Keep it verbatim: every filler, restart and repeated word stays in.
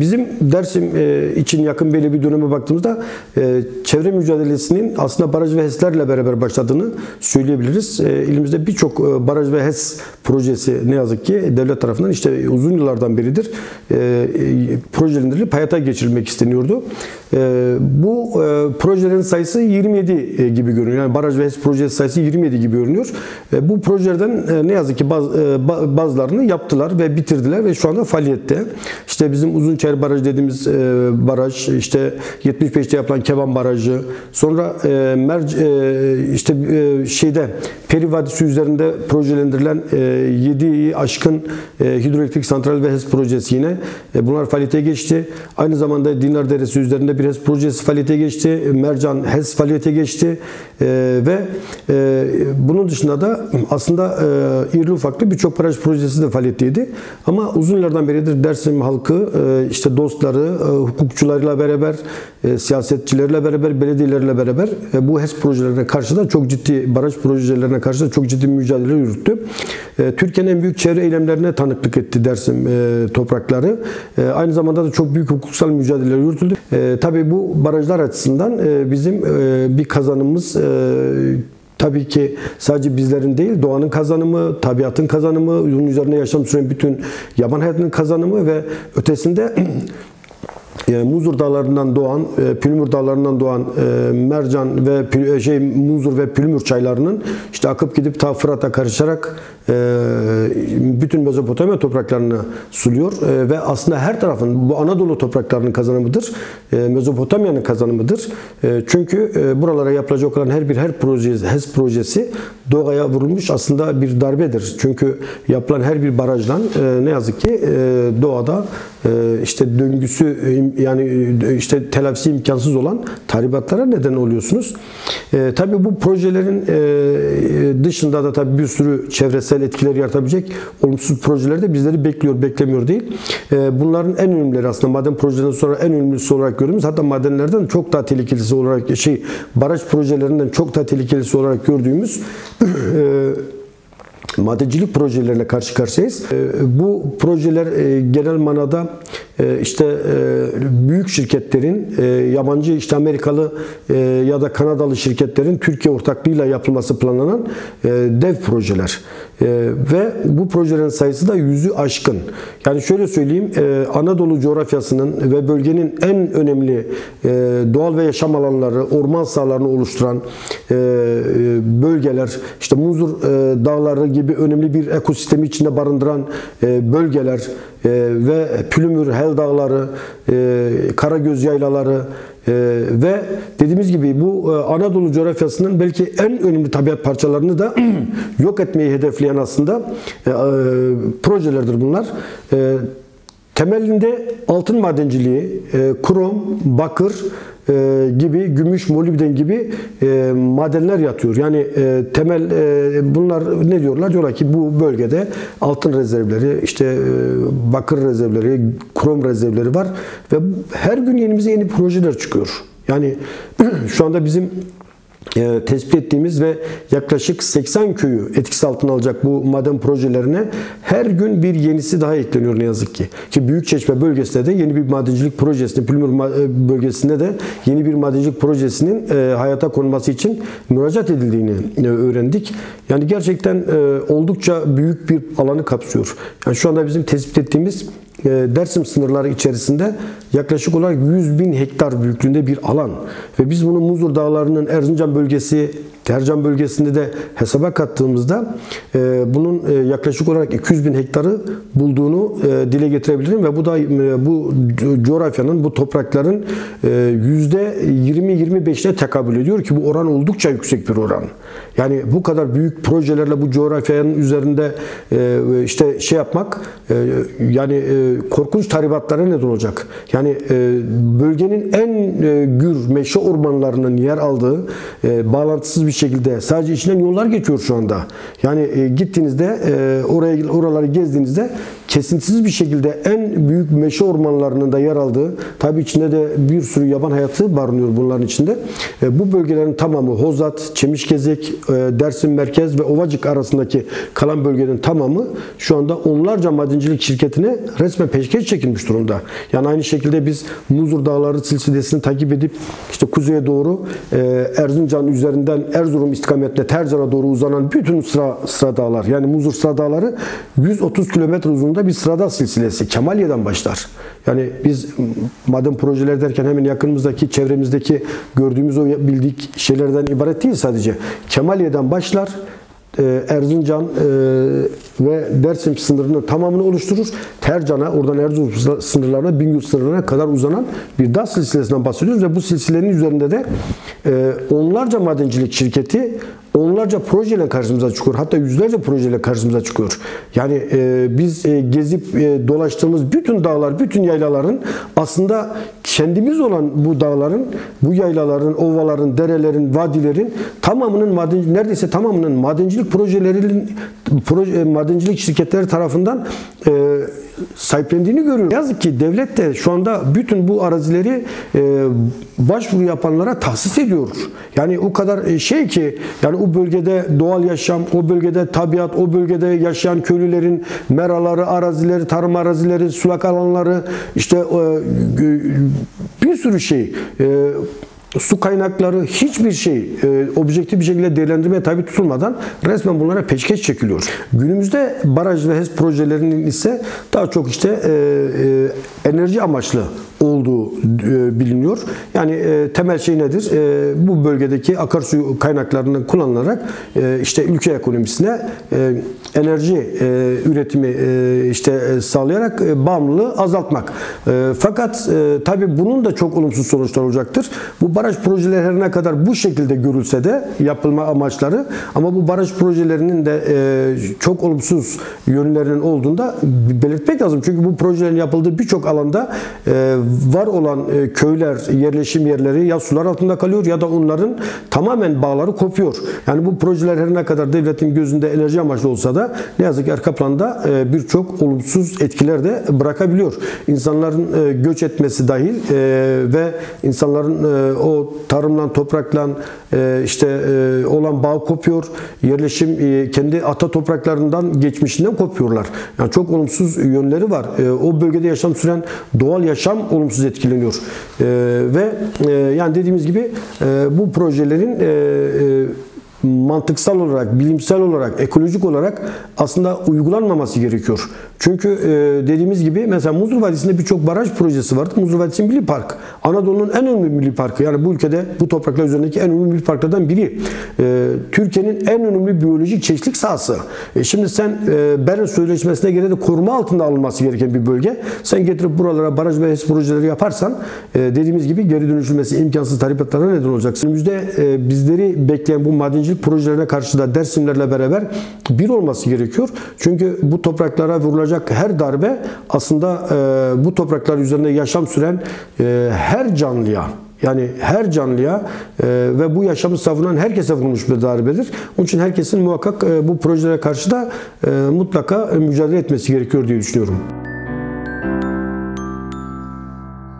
Bizim Dersim için yakın böyle bir döneme baktığımızda çevre mücadelesinin aslında baraj ve HES'lerle beraber başladığını söyleyebiliriz. İlimizde birçok baraj ve HES projesi ne yazık ki devlet tarafından işte uzun yıllardan beridir projelendirilip hayata geçirilmek isteniyordu. Bu projelerin sayısı yirmi yedi gibi görünüyor. Yani baraj ve HES projesi sayısı yirmi yedi gibi görünüyor. Bu projelerden ne yazık ki bazılarını yaptılar ve bitirdiler ve şu anda faaliyette. İşte bizim Uzunçer Baraj dediğimiz baraj, işte yetmiş beşte yapılan Keban Barajı, sonra işte şeyde Peri Vadisi üzerinde projelendirilen yediyi aşkın hidroelektrik santrali ve HES projesi yine bunlar faaliyete geçti. Aynı zamanda Dinar Deresi üzerinde bir HES projesi faaliyete geçti. Mercan HES faaliyete geçti ve bunun dışında da aslında irili ufaklı birçok baraj projesi de faaliyetteydi. Ama uzun yıllardan beridir Dersim halkı işte dostları, hukukçularıyla beraber, siyasetçilerle beraber, belediyelerle beraber bu HES projelerine karşı da çok ciddi, baraj projelerine karşı da çok ciddi mücadele yürüttü. Türkiye'nin en büyük çevre eylemlerine tanıklık etti Dersim toprakları. Aynı zamanda da çok büyük hukuksal mücadeleler yürütüldü. Tabii bu barajlar açısından bizim bir kazanımız, tabii ki sadece bizlerin değil, doğanın kazanımı, tabiatın kazanımı, onun üzerine yaşam süren bütün yaban hayatının kazanımı ve ötesinde yani Munzur Dağları'ndan doğan, Pülmür Dağları'ndan doğan Mercan ve şey Munzur ve Pülmür çaylarının işte akıp gidip ta Fırat'a karışarak bütün Mezopotamya topraklarını suluyor ve aslında her tarafın, bu Anadolu topraklarının kazanımıdır, Mezopotamya'nın kazanımıdır. Çünkü buralara yapılacak olan her bir her projesi, HES projesi doğaya vurulmuş aslında bir darbedir. Çünkü yapılan her bir barajdan ne yazık ki doğada işte döngüsü, yani işte telafisi imkansız olan tahribatlara neden oluyorsunuz. E, tabii bu projelerin e, dışında da tabii bir sürü çevresel etkiler yaratabilecek olumsuz projeler de bizleri bekliyor, beklemiyor değil. E, bunların en önemlileri aslında maden projelerinden sonra en önemlisi olarak gördüğümüz, hatta madenlerden çok daha tehlikelisi olarak şey baraj projelerinden çok daha tehlikelisi olarak gördüğümüz e, madencilik projelerine karşı karşıyayız. Bu projeler genel manada işte büyük şirketlerin, yabancı işte Amerikalı ya da Kanadalı şirketlerin Türkiye ortaklığıyla yapılması planlanan dev projeler. Ve bu projelerin sayısı da yüzü aşkın. Yani şöyle söyleyeyim, Anadolu coğrafyasının ve bölgenin en önemli doğal ve yaşam alanları, orman sahalarını oluşturan bölgeler, işte Munzur Dağları gibi önemli bir ekosistemi içinde barındıran bölgeler ve Pülümür, Hel Dağları, Karagöz yaylaları ve dediğimiz gibi bu Anadolu coğrafyasının belki en önemli tabiat parçalarını da yok etmeyi hedefleyen aslında projelerdir bunlar. Temelinde altın madenciliği, krom, bakır gibi, gümüş, molibden gibi e, madenler yatıyor. Yani e, temel e, bunlar ne diyorlar? Diyorlar ki bu bölgede altın rezervleri, işte e, bakır rezervleri, krom rezervleri var ve her gün elimize yeni projeler çıkıyor. Yani şu anda bizim E, tespit ettiğimiz ve yaklaşık seksen köyü etkisi altına alacak bu maden projelerine her gün bir yenisi daha ekleniyor ne yazık ki. Ki Büyükçeşme bölgesinde de yeni bir madencilik projesinin, Pülmür bölgesinde de yeni bir madencilik projesinin e, hayata konması için müracaat edildiğini e, öğrendik. Yani gerçekten e, oldukça büyük bir alanı kapsıyor. Yani şu anda bizim tespit ettiğimiz Dersim sınırları içerisinde yaklaşık olarak yüz bin hektar büyüklüğünde bir alan ve biz bunu Munzur Dağları'nın Erzincan bölgesi, Erzincan bölgesinde de hesaba kattığımızda bunun yaklaşık olarak iki yüz bin hektarı bulduğunu dile getirebilirim ve bu da bu coğrafyanın, bu toprakların yüzde yirmi yirmi beşine tekabül ediyor ki bu oran oldukça yüksek bir oran. Yani bu kadar büyük projelerle bu coğrafyanın üzerinde işte şey yapmak, yani korkunç tahribatlara neden olacak. Yani bölgenin en gür meşe ormanlarının yer aldığı, bağlantısız bir şekilde sadece içinden yollar geçiyor şu anda. Yani gittiğinizde, oraya oraları gezdiğinizde kesintisiz bir şekilde en büyük meşe ormanlarının da yer aldığı, tabii içinde de bir sürü yaban hayatı barınıyor bunların içinde. Bu bölgelerin tamamı Hozat, Çemişkezek, Dersim Merkez ve Ovacık arasındaki kalan bölgenin tamamı şu anda onlarca madencilik şirketine resmen peşkeş çekilmiş durumda. Yani aynı şekilde biz Munzur Dağları silsilesini takip edip işte kuzeye doğru Erzincan üzerinden Erzurum istikametine Tercan'a doğru uzanan bütün sıra, sıra dağlar, yani Munzur sıra dağları yüz otuz kilometre uzunluğunda bir sırada silsilesi Kemaliye'den başlar. Yani biz maden projeleri derken hemen yakınımızdaki, çevremizdeki gördüğümüz o bildik şeylerden ibaret değil sadece. Kemaliye'den başlar, Erzincan ve Dersim sınırının tamamını oluşturur. Tercan'a, oradan Erzurum sınırlarına, Bingöl sınırlarına kadar uzanan bir dağ silsilesinden bahsediyoruz ve bu silsilenin üzerinde de onlarca madencilik şirketi onlarca projeyle karşımıza çıkıyor. Hatta yüzlerce projeyle karşımıza çıkıyor. Yani e, biz e, gezip e, dolaştığımız bütün dağlar, bütün yaylaların aslında kendimiz olan bu dağların, bu yaylaların, ovaların, derelerin, vadilerin tamamının maden, neredeyse tamamının madencilik projelerinin proje, madencilik şirketleri tarafından e, sahiplendiğini görüyoruz. Yazık ki devlet de şu anda bütün bu arazileri e, başvuru yapanlara tahsis ediyor. Yani o kadar şey ki, yani o bölgede doğal yaşam, o bölgede tabiat, o bölgede yaşayan köylülerin meraları, arazileri, tarım arazileri, sulak alanları, işte bir sürü şey, su kaynakları, hiçbir şey objektif bir şekilde değerlendirmeye tabi tutulmadan resmen bunlara peşkeş çekiliyor. Günümüzde baraj ve HES projelerinin ise daha çok işte enerji amaçlı olduğu biliniyor. Yani e, temel şey nedir? E, bu bölgedeki akarsuyu kaynaklarını kullanılarak e, işte ülke ekonomisine e, enerji e, üretimi e, işte sağlayarak e, bağımlılığı azaltmak. E, fakat e, tabii bunun da çok olumsuz sonuçlar olacaktır. Bu baraj projeleri her ne kadar bu şekilde görülse de yapılma amaçları, ama bu baraj projelerinin de e, çok olumsuz yönlerinin olduğunu da belirtmek lazım. Çünkü bu projelerin yapıldığı birçok alanda e, var olan köyler, yerleşim yerleri ya sular altında kalıyor ya da onların tamamen bağları kopuyor. Yani bu projeler her ne kadar devletin gözünde enerji amaçlı olsa da ne yazık ki arka planda birçok olumsuz etkiler de bırakabiliyor. İnsanların göç etmesi dahil ve insanların o tarımla, toprakla işte olan bağ kopuyor. Yerleşim, kendi ata topraklarından, geçmişinden kopuyorlar. Yani çok olumsuz yönleri var. O bölgede yaşam süren doğal yaşam olumsuz etkileniyor. Ee, ve e, yani dediğimiz gibi e, bu projelerin e, e, mantıksal olarak, bilimsel olarak, ekolojik olarak aslında uygulanmaması gerekiyor. Çünkü e, dediğimiz gibi mesela Munzur Vadisi'nde birçok baraj projesi vardı. Munzur Vadisi Milli Park, Anadolu'nun en önemli milli parkı. Yani bu ülkede, bu topraklar üzerindeki en önemli milli parklardan biri. E, Türkiye'nin en önemli biyolojik çeşitlilik sahası. E, şimdi sen e, Berne Sözleşmesi'ne göre de koruma altında alınması gereken bir bölge. Sen getirip buralara baraj ve HES projeleri yaparsan e, dediğimiz gibi geri dönüşülmesi imkansız tarifatlara neden olacaksın. Önümüzde e, bizleri bekleyen bu madenci projelerine karşı da Dersimlerle beraber bir olması gerekiyor. Çünkü bu topraklara vurulacak her darbe aslında e, bu topraklar üzerinde yaşam süren e, her canlıya, yani her canlıya e, ve bu yaşamı savunan herkese vurulmuş bir darbedir. Onun için herkesin muhakkak e, bu projelere karşı da e, mutlaka mücadele etmesi gerekiyor diye düşünüyorum.